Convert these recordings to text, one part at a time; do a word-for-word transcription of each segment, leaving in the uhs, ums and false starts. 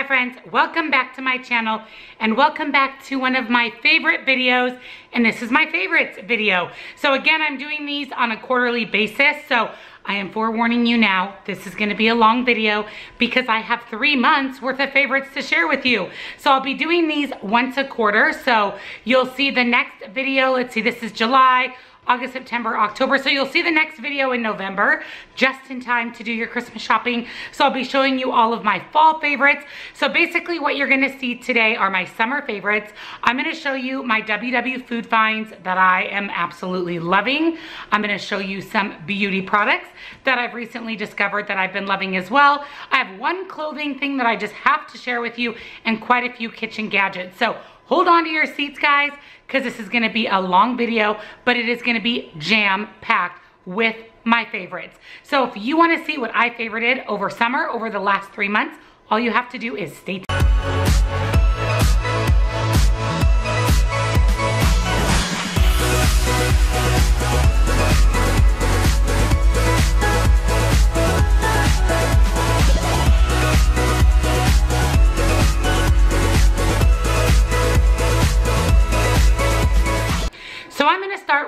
Hi friends, welcome back to my channel and welcome back to one of my favorite videos, and this is my favorites video. So again, I'm doing these on a quarterly basis, so I am forewarning you now, this is gonna be a long video because I have three months worth of favorites to share with you. So I'll be doing these once a quarter, so you'll see the next video, let's see, this is July, August, September, October. So you'll see the next video in November, just in time to do your Christmas shopping. So I'll be showing you all of my fall favorites. So basically what you're gonna see today are my summer favorites. I'm gonna show you my W W food finds that I am absolutely loving. I'm gonna show you some beauty products that I've recently discovered that I've been loving as well. I have one clothing thing that I just have to share with you and quite a few kitchen gadgets. So hold on to your seats, guys, because this is gonna be a long video, but it is gonna be jam-packed with my favorites. So if you wanna see what I favorited over summer, over the last three months, all you have to do is stay tuned.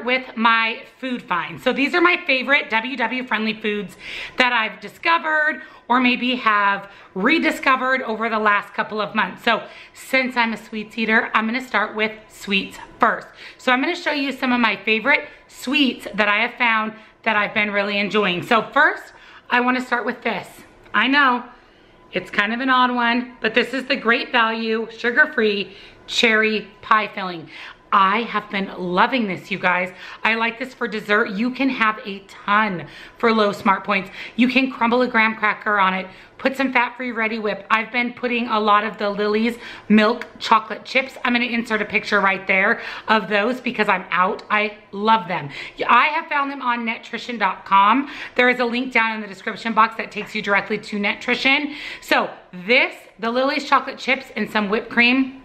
With my food finds. So these are my favorite W W friendly foods that I've discovered or maybe have rediscovered over the last couple of months. So since I'm a sweets eater, I'm gonna start with sweets first. So I'm gonna show you some of my favorite sweets that I have found that I've been really enjoying. So first, I wanna start with this. I know, it's kind of an odd one, but this is the Great Value sugar-free cherry pie filling. I have been loving this, you guys. I like this for dessert. You can have a ton for low smart points. You can crumble a graham cracker on it, put some fat-free Ready Whip. I've been putting a lot of the Lily's milk chocolate chips. I'm gonna insert a picture right there of those because I'm out. I love them. I have found them on netrition dot com. There is a link down in the description box that takes you directly to Netrition. So this, the Lily's chocolate chips and some whipped cream,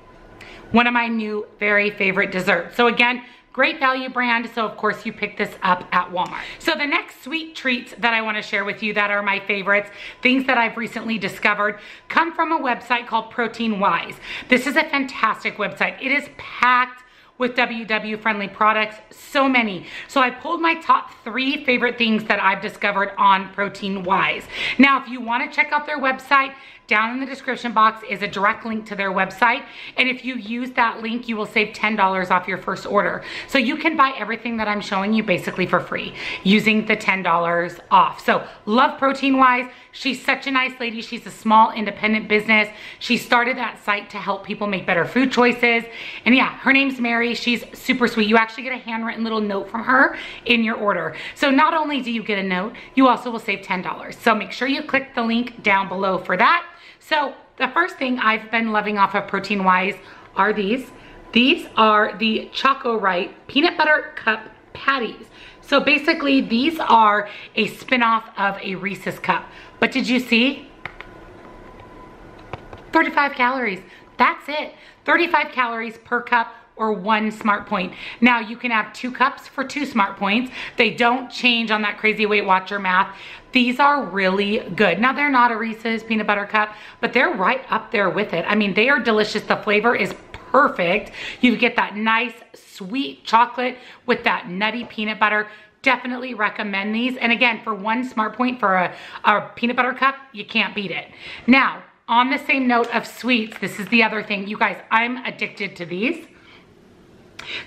one of my new very favorite desserts. So again, Great Value brand, so of course you pick this up at Walmart. So the next sweet treats that I wanna share with you that are my favorites, things that I've recently discovered, come from a website called Protein Wise. This is a fantastic website. It is packed with W W friendly products, so many. So I pulled my top three favorite things that I've discovered on Protein Wise. Now, if you wanna check out their website, down in the description box is a direct link to their website. And if you use that link, you will save ten dollars off your first order. So you can buy everything that I'm showing you basically for free using the ten dollars off. So love Protein Wise. She's such a nice lady. She's a small independent business. She started that site to help people make better food choices. And yeah, her name's Mary. She's super sweet. You actually get a handwritten little note from her in your order. So not only do you get a note, you also will save ten dollars. So make sure you click the link down below for that. So the first thing I've been loving off of Protein Wise are these. These are the Choco Rite peanut butter cup patties. So basically these are a spin-off of a Reese's cup. But did you see? thirty-five calories, that's it. thirty-five calories per cup or one smart point. Now you can have two cups for two smart points. They don't change on that crazy Weight Watcher math. These are really good. Now they're not a Reese's peanut butter cup, but they're right up there with it. I mean, they are delicious. The flavor is perfect. You get that nice sweet chocolate with that nutty peanut butter. Definitely recommend these. And again, for one smart point for a, a peanut butter cup, you can't beat it. Now, on the same note of sweets, this is the other thing. You guys, I'm addicted to these.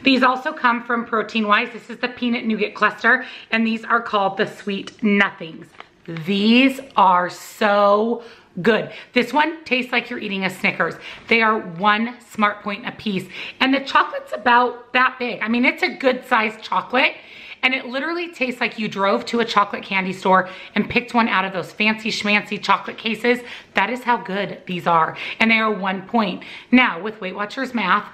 These also come from Protein Wise. This is the peanut nougat cluster, and these are called the Sweet Nothings. These are so good. This one tastes like you're eating a Snickers. They are one smart point a piece, and the chocolate's about that big. I mean, it's a good sized chocolate, and it literally tastes like you drove to a chocolate candy store and picked one out of those fancy schmancy chocolate cases. That is how good these are, and they are one point. Now, with Weight Watchers math,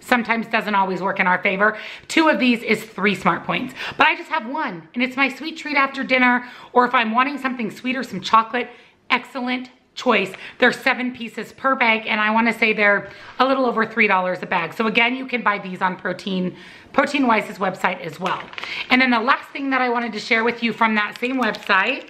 sometimes doesn't always work in our favor. Two of these is three smart points, but I just have one, and it's my sweet treat after dinner, or if I'm wanting something sweet or some chocolate, excellent choice. There's seven pieces per bag, and I wanna say they're a little over three dollars a bag. So again, you can buy these on Protein, Protein Wise's website as well. And then the last thing that I wanted to share with you from that same website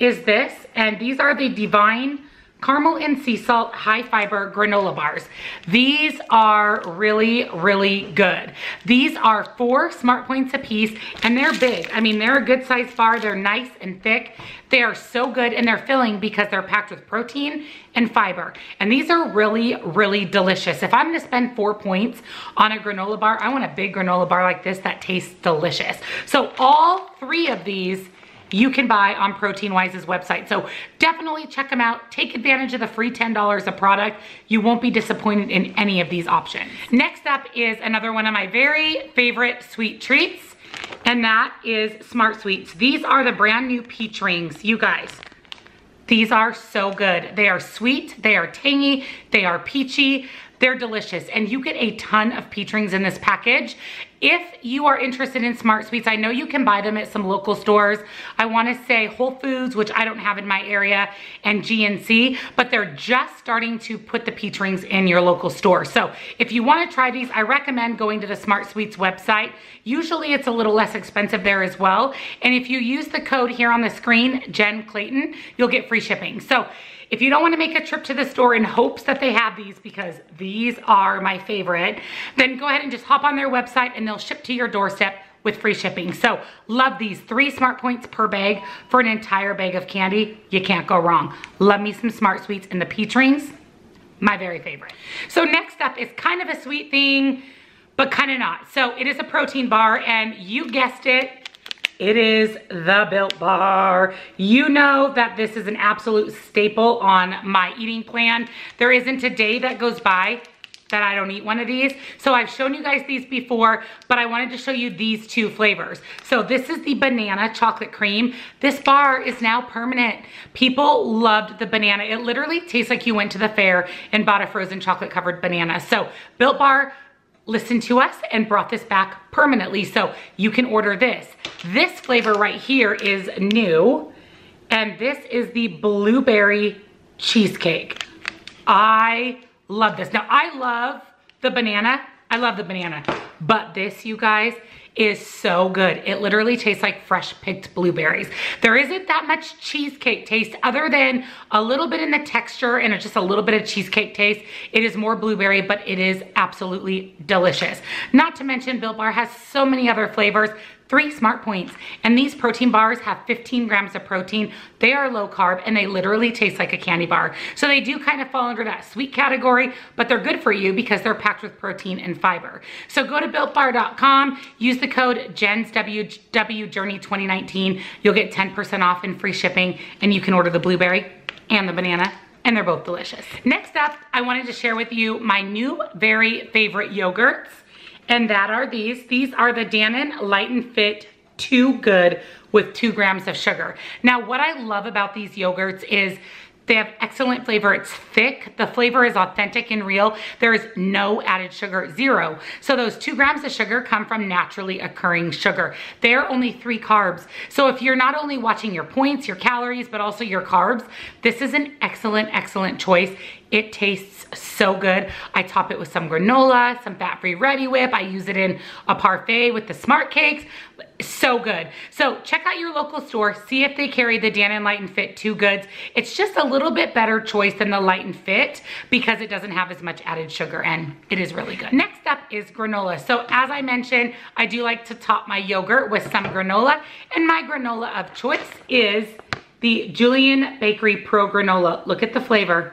is this, and these are the Divine Caramel and Sea Salt High Fiber Granola Bars. These are really, really good. These are four Smart Points a piece, and they're big. I mean, they're a good size bar. They're nice and thick. They are so good, and they're filling because they're packed with protein and fiber. And these are really, really delicious. If I'm gonna spend four points on a granola bar, I want a big granola bar like this that tastes delicious. So all three of these you can buy on Protein Wise's website. So definitely check them out. Take advantage of the free ten dollars a product. You won't be disappointed in any of these options. Next up is another one of my very favorite sweet treats, and that is Smart Sweets. These are the brand new Peach Rings, you guys. These are so good. They are sweet, they are tangy, they are peachy. They're delicious, and you get a ton of peach rings in this package. If you are interested in Smart Sweets, I know you can buy them at some local stores. I wanna say Whole Foods, which I don't have in my area, and G N C, but they're just starting to put the peach rings in your local store. So if you wanna try these, I recommend going to the Smart Sweets website. Usually it's a little less expensive there as well. And if you use the code here on the screen, Jenn Clayton, you'll get free shipping. So if you don't wanna make a trip to the store in hopes that they have these, because these are my favorite, then go ahead and just hop on their website and they'll ship to your doorstep with free shipping. So love these. Three Smart Points per bag for an entire bag of candy. You can't go wrong. Love me some Smart Sweets, and the peach rings, my very favorite. So next up is kind of a sweet thing, but kind of not. So it is a protein bar, and you guessed it, it is the Built Bar. You know that this is an absolute staple on my eating plan. There isn't a day that goes by that I don't eat one of these. So I've shown you guys these before, but I wanted to show you these two flavors. So this is the banana chocolate cream. This bar is now permanent. People loved the banana. It literally tastes like you went to the fair and bought a frozen chocolate covered banana. So Built Bar listened to us and brought this back permanently. So you can order this. This flavor right here is new, and this is the blueberry cheesecake. I love this. Now, I love the banana. I love the banana, but this, you guys, is so good. It literally tastes like fresh picked blueberries. There isn't that much cheesecake taste other than a little bit in the texture and just a little bit of cheesecake taste. It is more blueberry, but it is absolutely delicious. Not to mention, Built Bar has so many other flavors. Three Smart Points. And these protein bars have fifteen grams of protein. They are low carb, and they literally taste like a candy bar. So they do kind of fall under that sweet category, but they're good for you because they're packed with protein and fiber. So go to built bar dot com, use the code Jenn's W W Journey twenty nineteen. You'll get ten percent off and free shipping, and you can order the blueberry and the banana, and they're both delicious. Next up, I wanted to share with you my new very favorite yogurts. And that are these. These are the Danone Light and Fit Too Good with two grams of sugar. Now, what I love about these yogurts is they have excellent flavor. It's thick. The flavor is authentic and real. There is no added sugar, zero. So those two grams of sugar come from naturally occurring sugar. They're only three carbs. So if you're not only watching your points, your calories, but also your carbs, this is an excellent, excellent choice. It tastes so good. I top it with some granola, some fat-free Ready Whip. I use it in a parfait with the Smart Cakes. So good. So check out your local store. See if they carry the Danone Light and Fit Two Goods. It's just a little bit better choice than the Light and Fit because it doesn't have as much added sugar, and it is really good. Next up is granola. So as I mentioned, I do like to top my yogurt with some granola, and my granola of choice is the Julian Bakery Pro Granola. Look at the flavor.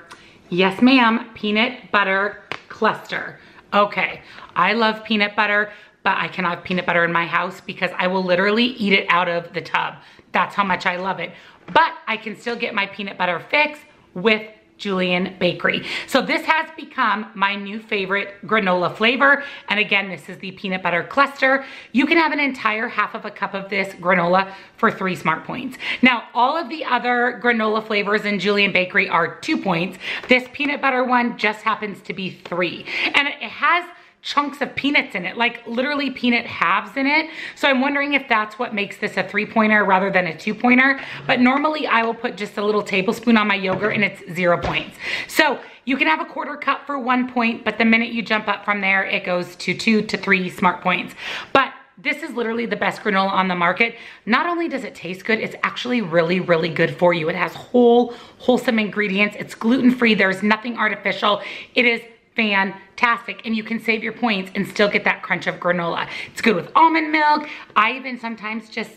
Yes, ma'am, peanut butter cluster. Okay, I love peanut butter, but I cannot have peanut butter in my house because I will literally eat it out of the tub. That's how much I love it. But I can still get my peanut butter fix with Julian Bakery. So this has become my new favorite granola flavor. And again, this is the peanut butter cluster. You can have an entire half of a cup of this granola for three Smart Points. Now, all of the other granola flavors in Julian Bakery are two points. This peanut butter one just happens to be three. And it has chunks of peanuts in it, like literally peanut halves in it. So I'm wondering if that's what makes this a three pointer rather than a two pointer. But normally I will put just a little tablespoon on my yogurt and it's zero points. So you can have a quarter cup for one point, but the minute you jump up from there, it goes to two to three Smart Points. But this is literally the best granola on the market. Not only does it taste good, it's actually really, really good for you. It has whole, wholesome ingredients. It's gluten-free. There's nothing artificial. It is fantastic, and you can save your points and still get that crunch of granola. It's good with almond milk. I even sometimes just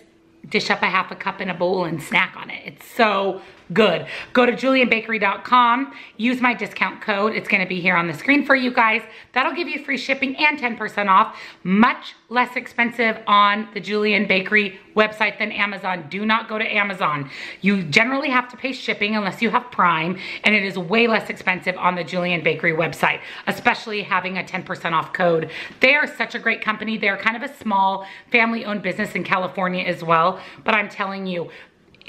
dish up a half a cup in a bowl and snack on it. It's so good. Go to julian bakery dot com, use my discount code. It's gonna be here on the screen for you guys. That'll give you free shipping and ten percent off. Much less expensive on the Julian Bakery website than Amazon. Do not go to Amazon. You generally have to pay shipping unless you have Prime, and it is way less expensive on the Julian Bakery website, especially having a ten percent off code. They are such a great company. They're kind of a small family-owned business in California as well, but I'm telling you,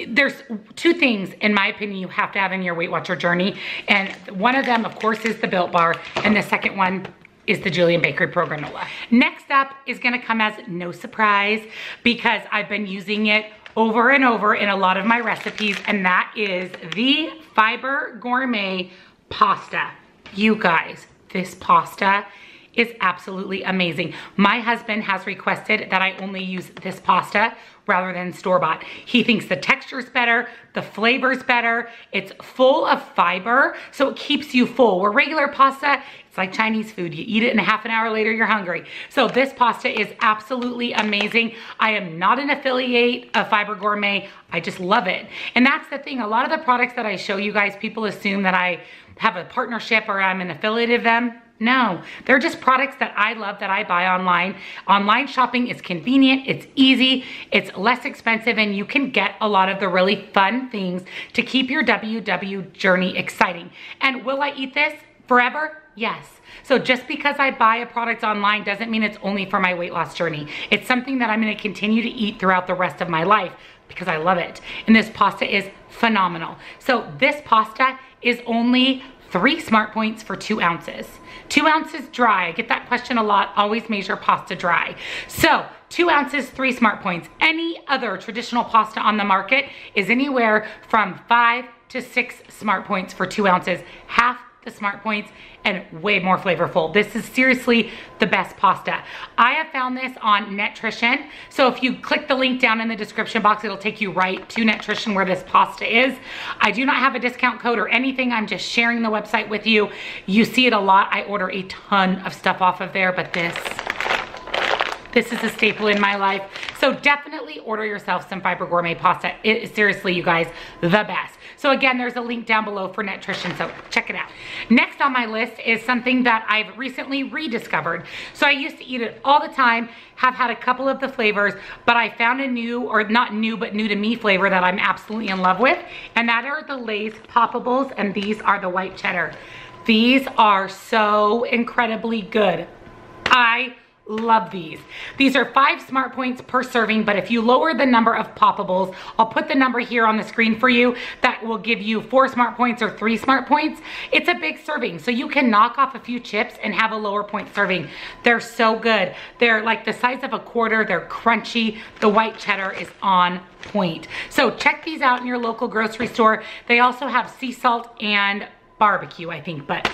there's two things, in my opinion, you have to have in your Weight Watcher journey. And one of them, of course, is the Built Bar. And the second one is the Julian Bakery Pro Granola. Next up is gonna come as no surprise, because I've been using it over and over in a lot of my recipes, and that is the Fiber Gourmet Pasta. You guys, this pasta is absolutely amazing. My husband has requested that I only use this pasta rather than store-bought. He thinks the texture's better, the flavor's better, it's full of fiber, so it keeps you full. Where regular pasta, it's like Chinese food. You eat it and a half an hour later, you're hungry. So this pasta is absolutely amazing. I am not an affiliate of Fiber Gourmet. I just love it. And that's the thing. A lot of the products that I show you guys, people assume that I have a partnership or I'm an affiliate of them. No, they're just products that I love that I buy online. Online shopping is convenient, it's easy, it's less expensive, and you can get a lot of the really fun things to keep your W W journey exciting. And will I eat this forever? Yes. So just because I buy a product online doesn't mean it's only for my weight loss journey. It's something that I'm going to continue to eat throughout the rest of my life because I love it. And this pasta is phenomenal. So this pasta is only three smart points for two ounces. Two ounces dry. I get that question a lot. Always measure pasta dry. So two ounces, three smart points. Any other traditional pasta on the market is anywhere from five to six smart points for two ounces. Half the smart points and way more flavorful. This is seriously the best pasta. I have found this on Netrition. So if you click the link down in the description box, it'll take you right to Netrition where this pasta is. I do not have a discount code or anything. I'm just sharing the website with you. You see it a lot. I order a ton of stuff off of there, but this This is a staple in my life. So definitely order yourself some Fiber Gourmet pasta. It is seriously, you guys, the best. So again, there's a link down below for Netrition, so check it out. Next on my list is something that I've recently rediscovered. So I used to eat it all the time, have had a couple of the flavors, but I found a new, or not new, but new to me flavor that I'm absolutely in love with, and that are the Lay's Poppables, and these are the white cheddar. These are so incredibly good. I love these. These are five smart points per serving, but if you lower the number of poppables, I'll put the number here on the screen for you, that will give you four smart points or three smart points. It's a big serving, so you can knock off a few chips and have a lower point serving. They're so good. They're like the size of a quarter. They're crunchy. The white cheddar is on point. So check these out in your local grocery store. They also have sea salt and barbecue, I think, but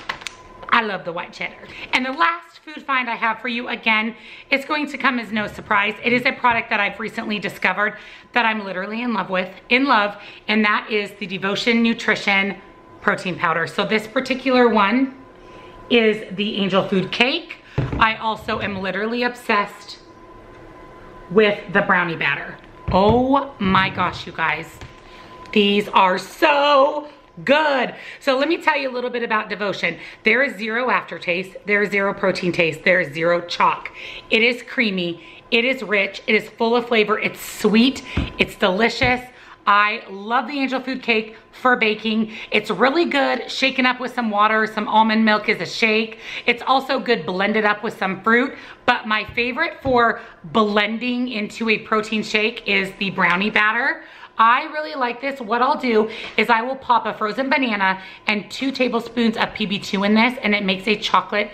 I love the white cheddar. And the last food find I have for you, again, it's going to come as no surprise. It is a product that I've recently discovered that I'm literally in love with, in love, and that is the Devotion Nutrition protein powder. So this particular one is the Angel Food Cake. I also am literally obsessed with the brownie batter. Oh my gosh, you guys. These are so good. So let me tell you a little bit about Devotion. There is zero aftertaste. There is zero protein taste. There is zero chalk. It is creamy. It is rich. It is full of flavor. It's sweet. It's delicious. I love the Angel Food Cake for baking. It's really good shaken up with some water. Some almond milk is a shake. It's also good blended up with some fruit. But my favorite for blending into a protein shake is the brownie batter. I really like this. What I'll do is I will pop a frozen banana and two tablespoons of P B two in this, and it makes a chocolate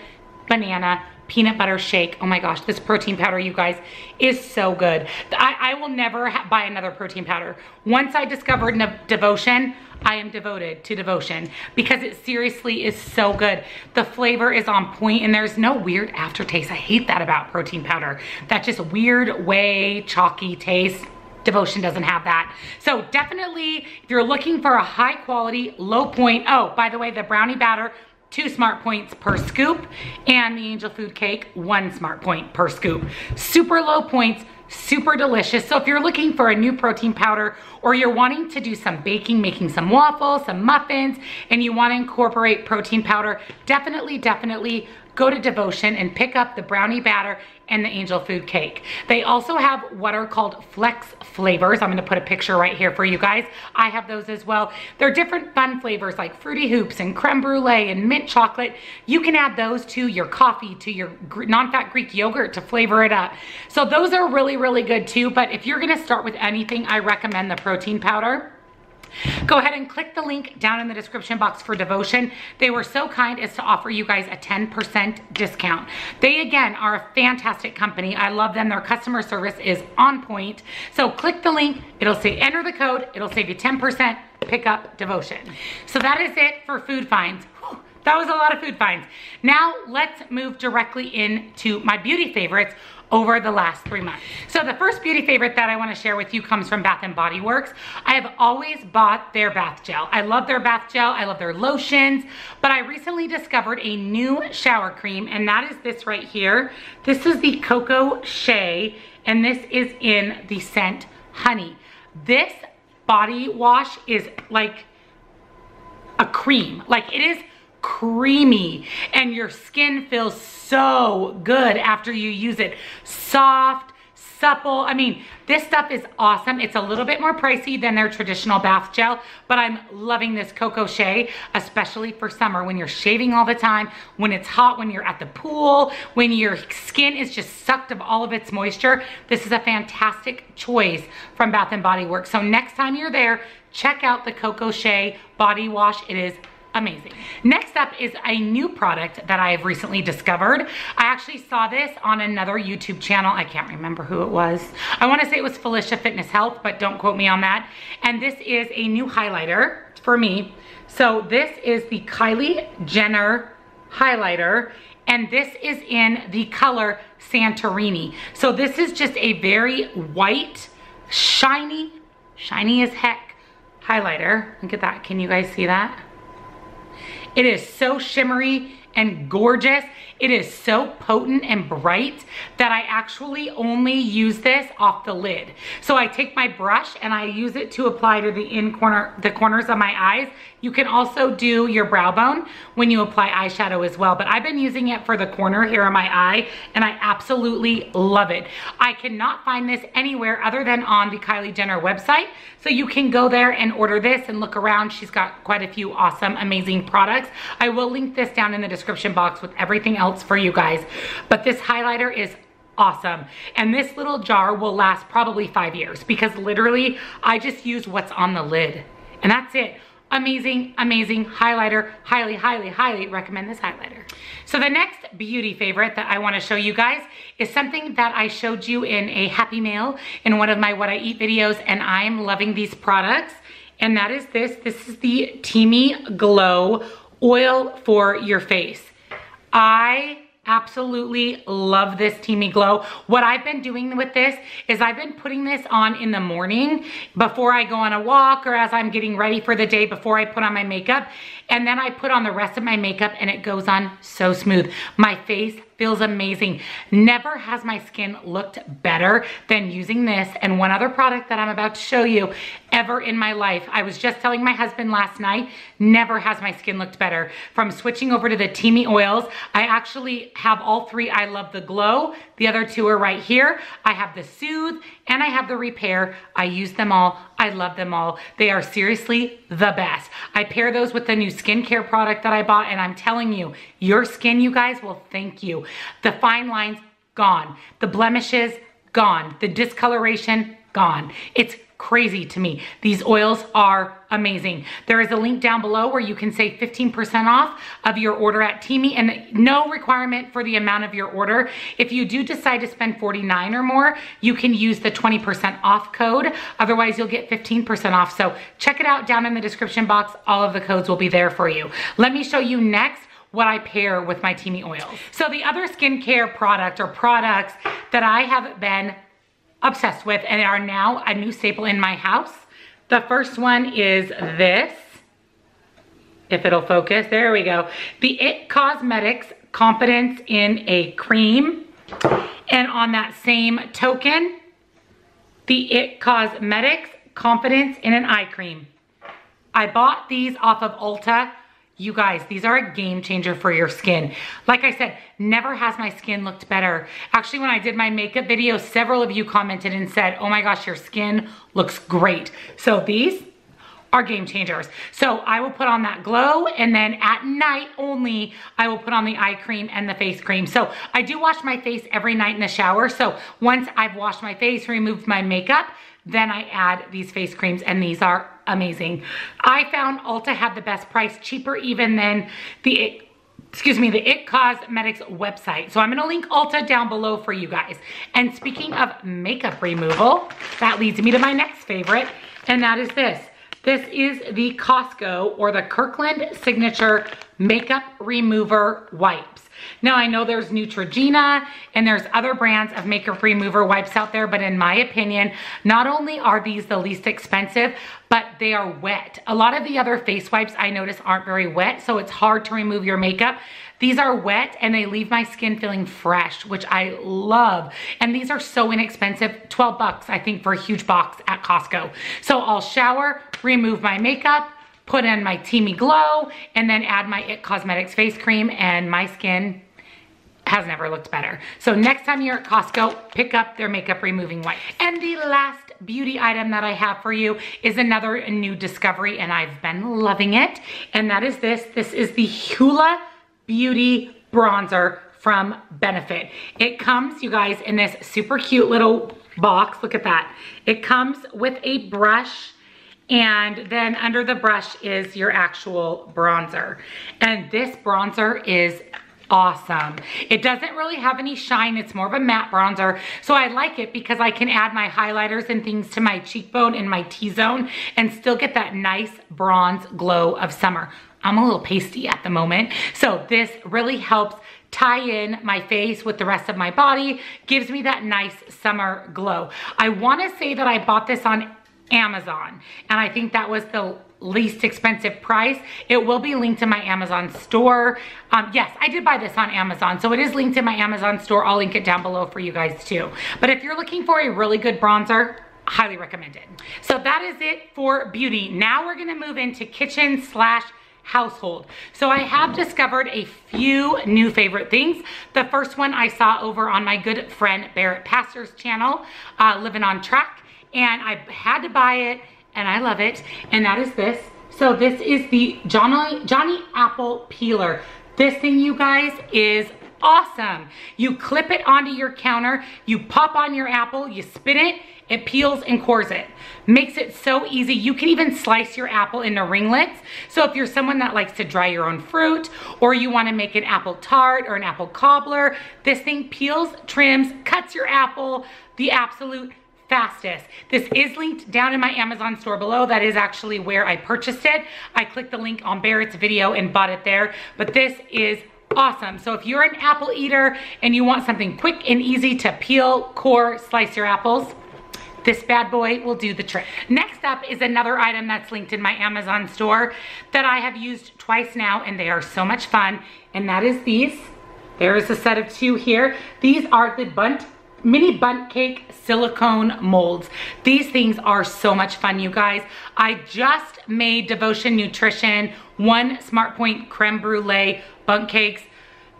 banana peanut butter shake. Oh my gosh, this protein powder, you guys, is so good. I, I will never buy another protein powder. Once I discovered Devotion, I am devoted to Devotion because it seriously is so good. The flavor is on point and there's no weird aftertaste. I hate that about protein powder. That just weird, whey, chalky taste. Devotion doesn't have that. So definitely, if you're looking for a high quality, low point, oh, by the way, the brownie batter, two smart points per scoop, and the angel food cake, one smart point per scoop. Super low points, super delicious. So if you're looking for a new protein powder or you're wanting to do some baking, making some waffles, some muffins, and you want to incorporate protein powder, definitely, definitely go to Devotion and pick up the brownie batter and the angel food cake. They also have what are called flex flavors. I'm gonna put a picture right here for you guys. I have those as well. They're different fun flavors like Fruity Hoops and creme brulee and mint chocolate. You can add those to your coffee, to your non-fat Greek yogurt to flavor it up. So those are really, really good too. But if you're gonna start with anything, I recommend the protein powder. Go ahead and click the link down in the description box for Devotion. They were so kind as to offer you guys a ten percent discount. They, again, are a fantastic company. I love them. Their customer service is on point. So click the link. It'll say enter the code. It'll save you ten percent. Pick up Devotion. So that is it for food finds. Whew. That was a lot of food finds. Now let's move directly into my beauty favorites over the last three months. So the first beauty favorite that I wanna share with you comes from Bath and Body Works. I have always bought their bath gel. I love their bath gel, I love their lotions, but I recently discovered a new shower cream, and that is this right here. This is the Coco Shea, and this is in the scent Honey. This body wash is like a cream, like it is creamy, and your skin feels so good after you use it. Soft, supple. I mean, this stuff is awesome. It's a little bit more pricey than their traditional bath gel, but I'm loving this Coco Shea, especially for summer when you're shaving all the time, when it's hot, when you're at the pool, when your skin is just sucked of all of its moisture. This is a fantastic choice from Bath and Body Works. So next time you're there, check out the Coco Shea body wash. It is amazing. Next up is a new product that I have recently discovered. I actually saw this on another YouTube channel. I can't remember who it was. I want to say it was Felicia Fitness Health, but don't quote me on that. And this is a new highlighter for me. So this is the Kylie Jenner highlighter, and this is in the color Santorini. So this is just a very white, shiny, shiny as heck highlighter. Look at that. Can you guys see that? It is so shimmery and gorgeous. It is so potent and bright that I actually only use this off the lid. So I take my brush and I use it to apply to the in corner, the corners of my eyes. You can also do your brow bone when you apply eyeshadow as well, but I've been using it for the corner here on my eye and I absolutely love it. I cannot find this anywhere other than on the Kylie Jenner website. So you can go there and order this and look around. She's got quite a few awesome, amazing products. I will link this down in the description box with everything else for you guys. But this highlighter is awesome. And this little jar will last probably five years because literally I just use what's on the lid and that's it. Amazing, amazing highlighter. Highly, highly, highly recommend this highlighter. So the next beauty favorite that I want to show you guys is something that I showed you in a Happy Meal in one of my What I Eat videos, and I'm loving these products. And that is this. This is the Teami Glow Oil for Your Face. I absolutely love this Teami Glow. What I've been doing with this is I've been putting this on in the morning before I go on a walk or as I'm getting ready for the day before I put on my makeup. And then I put on the rest of my makeup and it goes on so smooth. My face feels amazing. Never has my skin looked better than using this and one other product that I'm about to show you ever in my life. I was just telling my husband last night, never has my skin looked better. From switching over to the Teami oils, I actually have all three. I love the Glow. The other two are right here. I have the Soothe and I have the Repair. I use them all. I love them all. They are seriously the best. I pair those with the new skincare product that I bought, and I'm telling you, your skin, you guys, will thank you. The fine lines, gone. The blemishes, gone. The discoloration, gone. It's crazy to me. These oils are amazing. There is a link down below where you can save fifteen percent off of your order at Teami, and no requirement for the amount of your order. If you do decide to spend forty-nine dollars or more, you can use the twenty percent off code. Otherwise, you'll get fifteen percent off. So check it out down in the description box. All of the codes will be there for you. Let me show you next what I pair with my Teami oils. So the other skincare product or products that I have been obsessed with and are now a new staple in my house. The first one is this, if it'll focus, there we go. The It Cosmetics Confidence in a Cream. And on that same token, the It Cosmetics Confidence in an Eye Cream. I bought these off of Ulta. You guys, these are a game changer for your skin. Like I said, never has my skin looked better. Actually, when I did my makeup video, several of you commented and said, oh my gosh, your skin looks great. So these are game changers. So I will put on that glow, and then at night only, I will put on the eye cream and the face cream. So I do wash my face every night in the shower. So once I've washed my face, removed my makeup, then I add these face creams, and these are amazing. I found Ulta had the best price, cheaper even than the It, excuse me, the It Cosmetics website. So I'm gonna link Ulta down below for you guys. And speaking of makeup removal, that leads me to my next favorite, and that is this. This is the Costco or the Kirkland Signature Makeup Remover Wipes. Now I know there's Neutrogena and there's other brands of makeup remover wipes out there, but in my opinion, not only are these the least expensive, but they are wet. A lot of the other face wipes I notice aren't very wet, so it's hard to remove your makeup. These are wet and they leave my skin feeling fresh, which I love. And these are so inexpensive, twelve bucks I think for a huge box at Costco. So I'll shower, remove my makeup, put in my Teami Glow, and then add my It Cosmetics face cream, and my skin has never looked better. So next time you're at Costco, pick up their makeup removing wipes. And the last beauty item that I have for you is another new discovery, and I've been loving it, and that is this. This is the Hoola Beauty Bronzer from Benefit. It comes, you guys, in this super cute little box. Look at that. It comes with a brush, and then under the brush is your actual bronzer. And this bronzer is awesome. It doesn't really have any shine. It's more of a matte bronzer. So I like it because I can add my highlighters and things to my cheekbone and my T-zone and still get that nice bronze glow of summer. I'm a little pasty at the moment. So this really helps tie in my face with the rest of my body. Gives me that nice summer glow. I wanna say that I bought this on Amazon, and I think that was the least expensive price. It will be linked to my Amazon store. Um, yes, I did buy this on Amazon, so it is linked to my Amazon store. I'll link it down below for you guys too. But if you're looking for a really good bronzer, highly recommend it. So that is it for beauty. Now we're gonna move into kitchen slash household. So I have discovered a few new favorite things. The first one I saw over on my good friend Barrett Pastor's channel, uh, Living on Track. And I had to buy it, and I love it, and that is this. So this is the Johnny, Johnny Apple Peeler. This thing, you guys, is awesome. You clip it onto your counter, you pop on your apple, you spin it, it peels and cores it. Makes it so easy. You can even slice your apple into ringlets. So if you're someone that likes to dry your own fruit, or you wanna make an apple tart or an apple cobbler, this thing peels, trims, cuts your apple, the absolute fastest. This is linked down in my Amazon store below. That is actually where I purchased it. I clicked the link on Barrett's video and bought it there, but this is awesome. So if you're an apple eater and you want something quick and easy to peel, core, slice your apples, this bad boy will do the trick. Next up is another item that's linked in my Amazon store that I have used twice now, and they are so much fun, and that is these. There is a set of two here. These are the Bundt mini Bundt cake silicone molds. These things are so much fun, you guys. I just made Devotion Nutrition one Smart Point creme brulee Bundt cakes.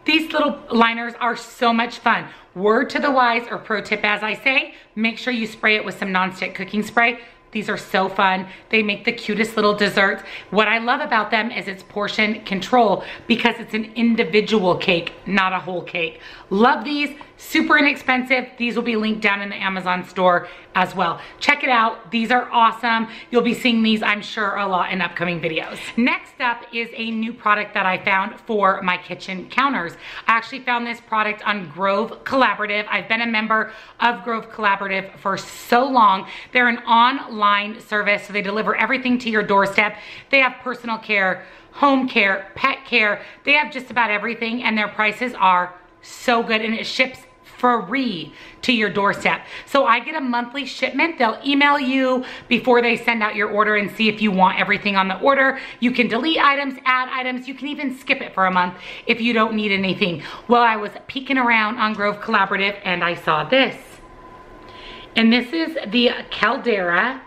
These little liners are so much fun. Word to the wise, or pro tip as I say, make sure you spray it with some nonstick cooking spray. These are so fun. They make the cutest little desserts. What I love about them is it's portion control because it's an individual cake, not a whole cake. Love these, super inexpensive. These will be linked down in the Amazon store as well. Check it out, these are awesome. You'll be seeing these, I'm sure, a lot in upcoming videos. Next up is a new product that I found for my kitchen counters. I actually found this product on Grove Collaborative. I've been a member of Grove Collaborative for so long. They're an online line service, so they deliver everything to your doorstep. They have personal care, home care, pet care. They have just about everything, and their prices are so good, and it ships free to your doorstep. So I get a monthly shipment. They'll email you before they send out your order and see if you want everything on the order. You can delete items, add items. You can even skip it for a month if you don't need anything. Well, I was peeking around on Grove Collaborative, and I saw this. And this is the Caldera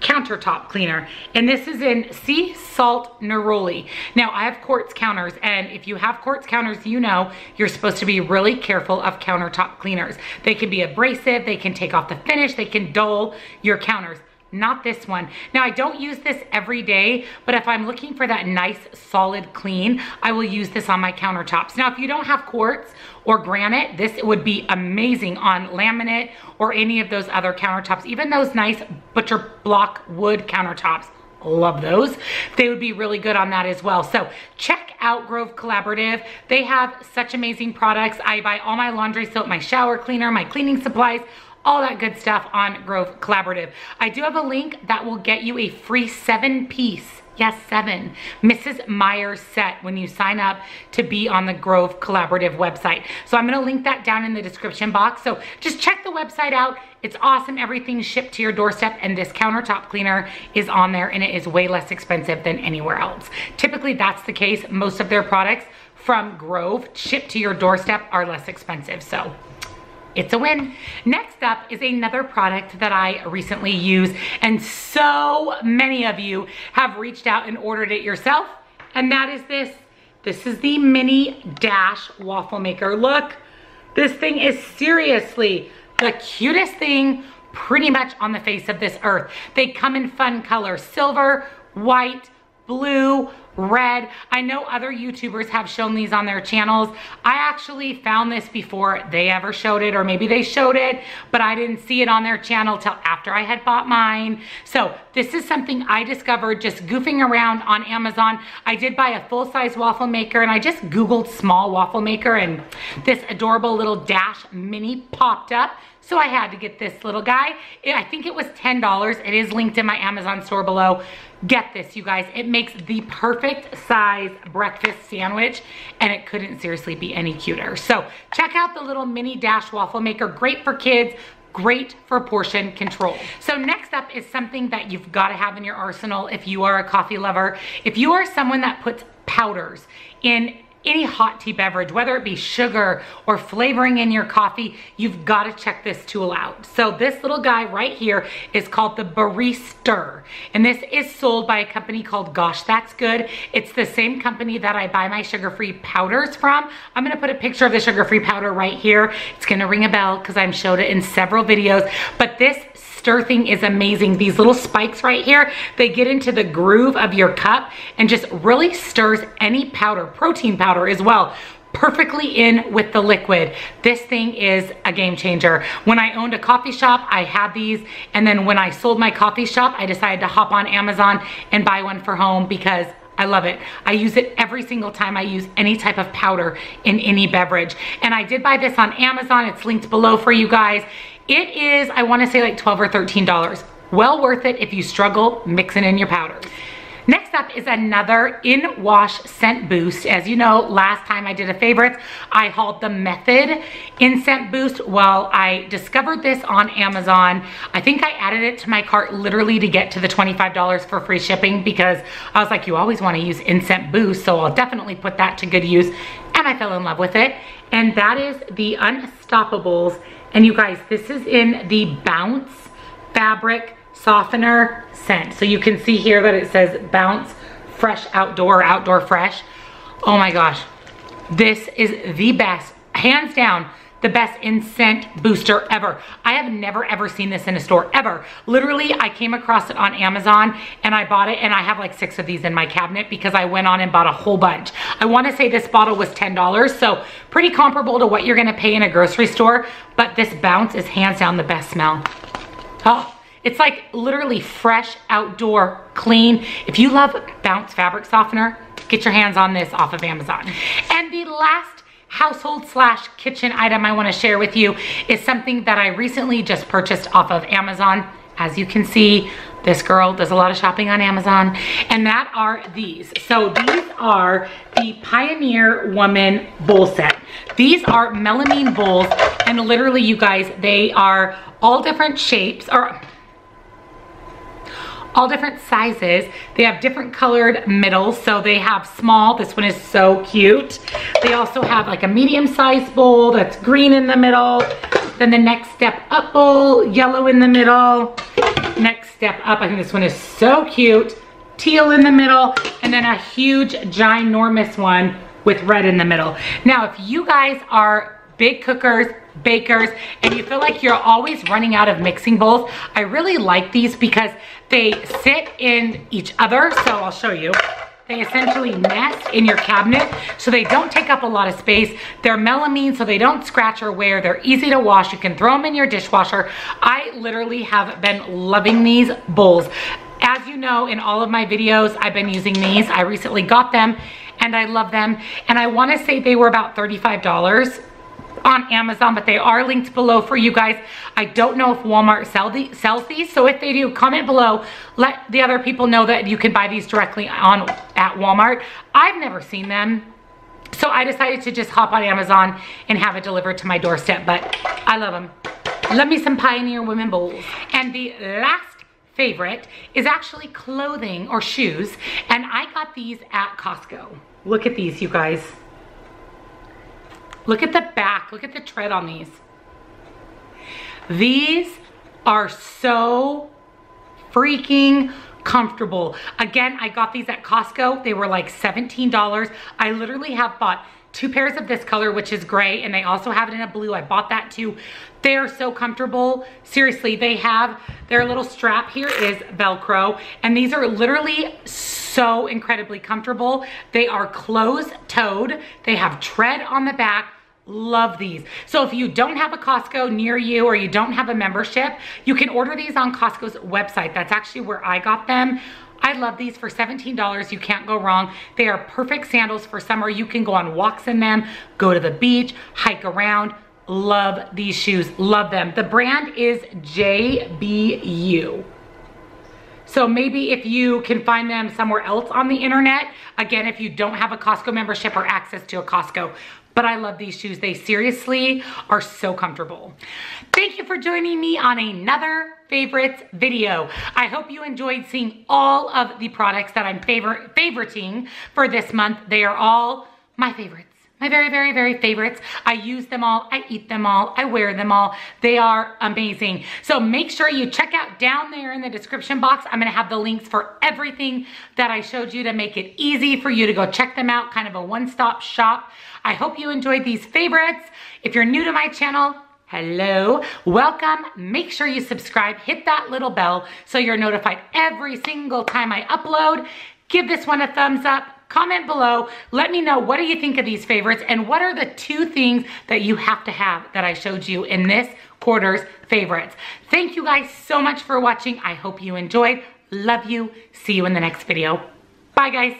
countertop cleaner, and this is in sea salt neroli. Now I have quartz counters, and if you have quartz counters, you know you're supposed to be really careful of countertop cleaners. They can be abrasive, they can take off the finish, they can dull your counters. Not this one. Now I don't use this every day, but if I'm looking for that nice solid clean, I will use this on my countertops. Now if you don't have quartz or granite, this would be amazing on laminate or any of those other countertops, even those nice butcher block wood countertops. Love those. They would be really good on that as well. So check out Grove Collaborative. They have such amazing products. I buy all my laundry soap, my shower cleaner, my cleaning supplies, all that good stuff on Grove Collaborative. I do have a link that will get you a free seven piece, yes, seven, Missus Meyer's set when you sign up to be on the Grove Collaborative website. So I'm gonna link that down in the description box. So just check the website out. It's awesome, everything's shipped to your doorstep, and this countertop cleaner is on there, and it is way less expensive than anywhere else. Typically that's the case. Most of their products from Grove shipped to your doorstep are less expensive, so it's a win. Next up is another product that I recently used, and so many of you have reached out and ordered it yourself, and that is this. This is the mini Dash waffle maker. Look, this thing is seriously the cutest thing pretty much on the face of this earth. They come in fun colors, silver, white, blue, red. I know other YouTubers have shown these on their channels. I actually found this before they ever showed it, or maybe they showed it, but I didn't see it on their channel till after I had bought mine. So this is something I discovered just goofing around on Amazon. I did buy a full-size waffle maker, and I just Googled small waffle maker, and this adorable little Dash mini popped up. So I had to get this little guy. I think it was ten dollars. It is linked in my Amazon store below. Get this, you guys. It makes the perfect size breakfast sandwich, and it couldn't seriously be any cuter. So check out the little mini Dash waffle maker. Great for kids, great for portion control. So next up is something that you've got to have in your arsenal if you are a coffee lover. If you are someone that puts powders in any hot tea beverage, whether it be sugar or flavoring in your coffee, you've got to check this tool out. So this little guy right here is called the Barista, and this is sold by a company called Gosh, That's Good. It's the same company that I buy my sugar-free powders from. I'm gonna put a picture of the sugar-free powder right here. It's gonna ring a bell because I've showed it in several videos, but this stir thing is amazing. These little spikes right here, they get into the groove of your cup and just really stirs any powder, protein powder as well, perfectly in with the liquid. This thing is a game changer. When I owned a coffee shop, I had these, and then when I sold my coffee shop, I decided to hop on Amazon and buy one for home because I love it. I use it every single time I use any type of powder in any beverage. And I did buy this on Amazon. It's linked below for you guys. It is, I wanna say like twelve or thirteen dollars. Well worth it if you struggle mixing in your powders. Next up is another in-wash scent boost. As you know, last time I did a favorites, I hauled the Method Scent Boost. Well, I discovered this on Amazon. I think I added it to my cart literally to get to the twenty-five dollars for free shipping because I was like, you always wanna use Scent Boost, so I'll definitely put that to good use. And I fell in love with it. And that is the Unstoppables. And you guys, this is in the Bounce fabric softener scent. So you can see here that it says Bounce Fresh Outdoor, Outdoor Fresh. Oh my gosh, this is the best, hands down, the best Incent booster ever. I have never ever seen this in a store ever. Literally, I came across it on Amazon and I bought it, and I have like six of these in my cabinet because I went on and bought a whole bunch. I want to say this bottle was ten dollars, so pretty comparable to what you're going to pay in a grocery store, but this Bounce is hands down the best smell. Oh, it's like literally fresh, outdoor, clean. If you love Bounce fabric softener, get your hands on this off of Amazon. And the last household slash kitchen item I want to share with you is something that I recently just purchased off of Amazon. As you can see, this girl does a lot of shopping on Amazon, and that are these. So these are the Pioneer Woman bowl set. These are melamine bowls, and literally, you guys, they are all different shapes, or all different sizes. They have different colored middles. So they have small, this one is so cute. They also have like a medium sized bowl that's green in the middle. Then the next step up bowl, yellow in the middle. Next step up, I think this one is so cute. Teal in the middle, and then a huge, ginormous one with red in the middle. Now, if you guys are big cookers, bakers, and you feel like you're always running out of mixing bowls, I really like these because they sit in each other. So I'll show you. They essentially nest in your cabinet, so they don't take up a lot of space. They're melamine, so they don't scratch or wear. They're easy to wash. You can throw them in your dishwasher. I literally have been loving these bowls. As you know, in all of my videos, I've been using these. I recently got them, and I love them. And I want to say they were about thirty-five dollars. On Amazon, but they are linked below for you guys. I don't know if Walmart sell the, sells these, so if they do, comment below. Let the other people know that you can buy these directly on at Walmart. I've never seen them, so I decided to just hop on Amazon and have it delivered to my doorstep, but I love them. Love me some Pioneer Women bowls. And the last favorite is actually clothing or shoes, and I got these at Costco. Look at these, you guys. Look at the back, look at the tread on these. These are so freaking comfortable. Again, I got these at Costco. They were like seventeen dollars. I literally have bought two pairs of this color, which is gray, and they also have it in a blue. I bought that too. They are so comfortable. Seriously, they have, their little strap here is Velcro, and these are literally so incredibly comfortable. They are closed-toed. They have tread on the back. Love these. So if you don't have a Costco near you, or you don't have a membership, you can order these on Costco's website. That's actually where I got them. I love these for seventeen dollars. You can't go wrong. They are perfect sandals for summer. You can go on walks in them, go to the beach, hike around. Love these shoes. Love them. The brand is J B U. So maybe if you can find them somewhere else on the internet, again, if you don't have a Costco membership or access to a Costco. But I love these shoes. They seriously are so comfortable. Thank you for joining me on another favorites video. I hope you enjoyed seeing all of the products that I'm favor favoriting for this month. They are all my favorites. My very, very, very favorites. I use them all. I eat them all. I wear them all. They are amazing. So make sure you check out down there in the description box. I'm going to have the links for everything that I showed you to make it easy for you to go check them out. Kind of a one-stop shop. I hope you enjoyed these favorites. If you're new to my channel, hello, welcome. Make sure you subscribe. Hit that little bell so you're notified every single time I upload. Give this one a thumbs up. Comment below. Let me know, what do you think of these favorites, and what are the two things that you have to have that I showed you in this quarter's favorites. Thank you guys so much for watching. I hope you enjoyed. Love you. See you in the next video. Bye, guys.